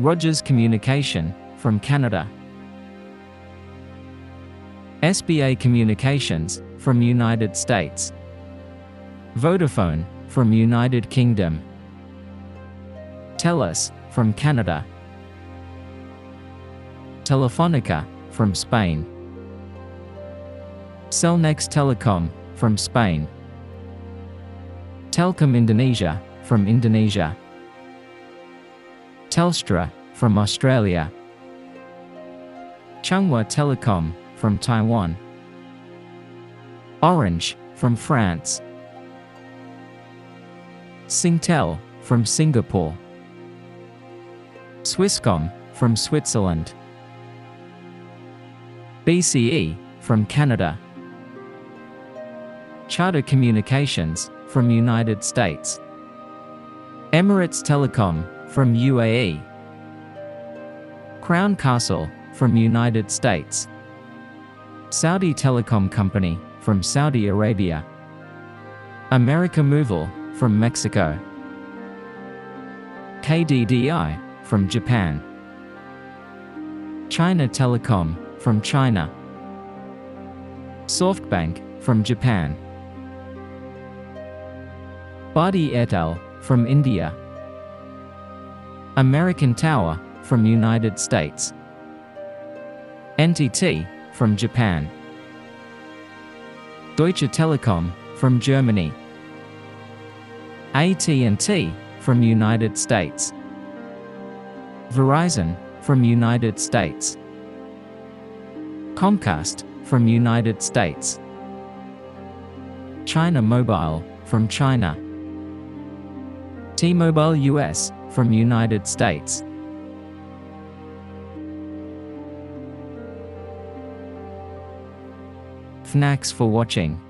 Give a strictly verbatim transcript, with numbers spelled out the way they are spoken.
Rogers Communication, from Canada. S B A Communications, from United States. Vodafone, from United Kingdom. Telus, from Canada. Telefonica, from Spain. Cellnex Telecom, from Spain. Telkom Indonesia, from Indonesia. Telstra, from Australia. Changhua Telecom, from Taiwan. Orange, from France. Singtel, from Singapore. Swisscom, from Switzerland. B C E, from Canada. Charter Communications, from United States. Emirates Telecom, from U A E. Crown Castle, from United States. Saudi Telecom Company, from Saudi Arabia. America Movil, from Mexico. K D D I, from Japan. China Telecom, from China. Softbank, from Japan. Bharti Airtel, from India. American Tower, from United States. N T T, from Japan. Deutsche Telekom, from Germany. A T and T, from United States. Verizon, from United States. Comcast, from United States. China Mobile, from China. T-Mobile U S, from United States. Thanks for watching.